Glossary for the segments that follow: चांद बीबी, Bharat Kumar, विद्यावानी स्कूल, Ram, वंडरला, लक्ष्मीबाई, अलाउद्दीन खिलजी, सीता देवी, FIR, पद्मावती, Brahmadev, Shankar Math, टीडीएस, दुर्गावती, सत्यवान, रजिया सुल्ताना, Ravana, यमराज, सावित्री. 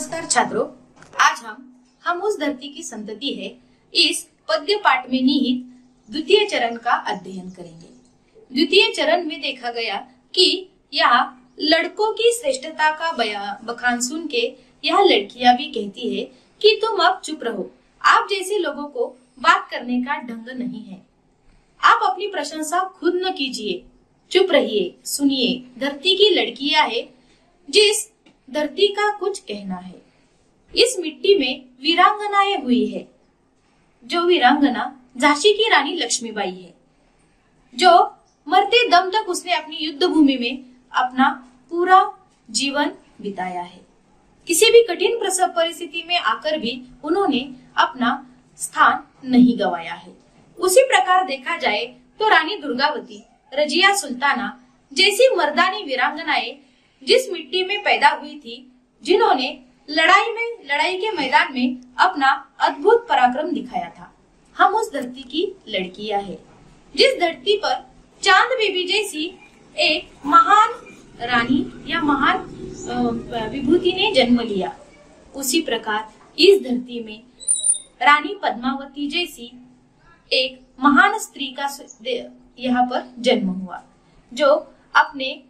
नमस्कार छात्रों, आज हम उस धरती की संतति है इस पद्य पाठ में निहित द्वितीय चरण का अध्ययन करेंगे। द्वितीय चरण में देखा गया कि यह लड़कों की श्रेष्ठता का बखान सुन के यह लड़कियां भी कहती है कि तुम अब चुप रहो, आप जैसे लोगों को बात करने का ढंग नहीं है, आप अपनी प्रशंसा खुद न कीजिए, चुप रहिए, सुनिए धरती की लड़कियां है जिस धरती का कुछ कहना है। इस मिट्टी में वीरांगनाएं हुई है, जो वीरांगना झांसी की रानी लक्ष्मीबाई है, जो मरते दम तक उसने अपनी युद्ध भूमि में अपना पूरा जीवन बिताया है। किसी भी कठिन परिस्थिति में आकर भी उन्होंने अपना स्थान नहीं गवाया है। उसी प्रकार देखा जाए तो रानी दुर्गावती, रजिया सुल्ताना जैसी मर्दानी वीरांगनाएं जिस मिट्टी में पैदा हुई थी, जिन्होंने लड़ाई के मैदान में अपना अद्भुत पराक्रम दिखाया था, हम उस धरती की लड़कियां हैं, जिस धरती पर चांद बीबी जैसी एक महान रानी या महान विभूति ने जन्म लिया। उसी प्रकार इस धरती में रानी पद्मावती जैसी एक महान स्त्री का यहाँ पर जन्म हुआ, जो अपने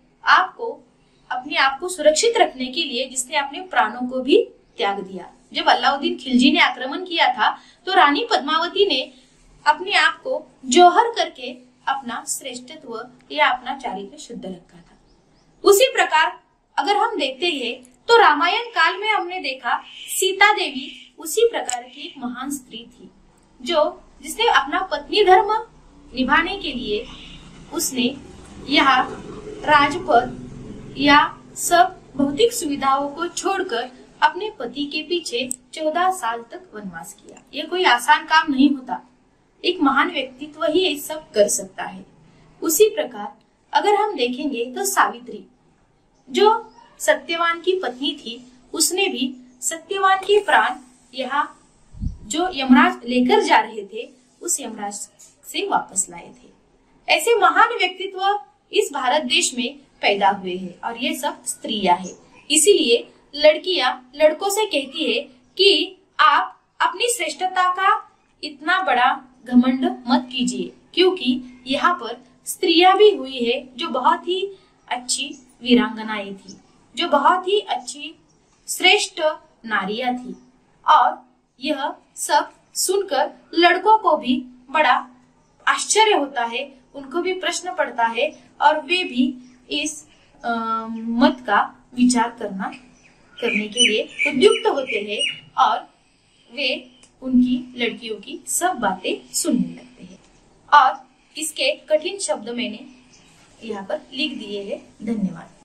आप को सुरक्षित रखने के लिए जिसने अपने प्राणों को भी त्याग दिया। जब अलाउद्दीन खिलजी ने आक्रमण किया था तो रानी पद्मावती ने अपने आप को जोहर करके अपना श्रेष्ठत्व या अपना चारित्र शुद्ध रखा था। उसी प्रकार अगर हम देखते हैं तो रामायण काल में हमने देखा सीता देवी उसी प्रकार की एक महान स्त्री थी, जिसने अपना पत्नी धर्म निभाने के लिए उसने यह राजपद या सब भौतिक सुविधाओं को छोड़कर अपने पति के पीछे 14 साल तक वनवास किया। यह कोई आसान काम नहीं होता, एक महान व्यक्तित्व ही ये सब कर सकता है। उसी प्रकार अगर हम देखेंगे तो सावित्री, जो सत्यवान की पत्नी थी, उसने भी सत्यवान के प्राण यहाँ जो यमराज लेकर जा रहे थे उस यमराज से वापस लाए थे। ऐसे महान व्यक्तित्व इस भारत देश में पैदा हुए हैं और ये सब स्त्रियां हैं। इसीलिए लड़कियां लड़कों से कहती है कि आप अपनी श्रेष्ठता का इतना बड़ा घमंड मत कीजिए, क्योंकि यहाँ पर स्त्रियां भी हुई है जो बहुत ही अच्छी वीरांगनाएं थी, जो बहुत ही अच्छी श्रेष्ठ नारियां थी, और यह सब सुनकर लड़कों को भी बड़ा आश्चर्य होता है, उनको भी प्रश्न पड़ता है और वे भी इस मत का विचार करने के लिए उद्युक्त होते हैं और वे उनकी लड़कियों की सब बातें सुनने लगते हैं। और इसके कठिन शब्द मैंने यहाँ पर लिख दिए हैं। धन्यवाद।